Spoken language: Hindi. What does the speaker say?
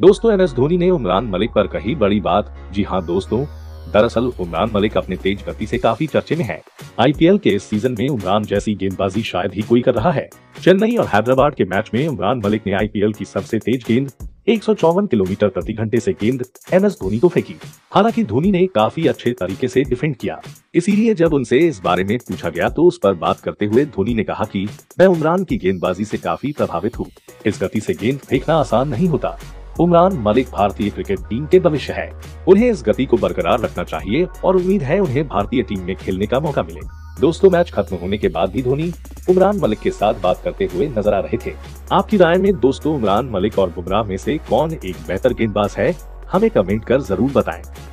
दोस्तों एमएस धोनी ने उमरान मलिक पर कही बड़ी बात। जी हां दोस्तों, दरअसल उमरान मलिक अपने तेज गति से काफी चर्चे में हैं। आईपीएल के इस सीजन में उमरान जैसी गेंदबाजी शायद ही कोई कर रहा है। चेन्नई और हैदराबाद के मैच में उमरान मलिक ने आईपीएल की सबसे तेज गेंद 154 किलोमीटर प्रति घंटे से गेंद एमएस धोनी को फेंकी। हालांकि धोनी ने काफी अच्छे तरीके से डिफेंड किया, इसीलिए जब उनसे इस बारे में पूछा गया तो उस पर बात करते हुए धोनी ने कहा कि मैं उमरान की गेंदबाजी से काफी प्रभावित हूँ। इस गति से गेंद फेंकना आसान नहीं होता। उमरान मलिक भारतीय क्रिकेट टीम के भविष्य है, उन्हें इस गति को बरकरार रखना चाहिए और उम्मीद है उन्हें भारतीय टीम में खेलने का मौका मिले। दोस्तों मैच खत्म होने के बाद भी धोनी उमरान मलिक के साथ बात करते हुए नजर आ रहे थे। आपकी राय में दोस्तों उमरान मलिक और बुमराह में से कौन एक बेहतर गेंदबाज है, हमें कमेंट कर जरूर बताएं।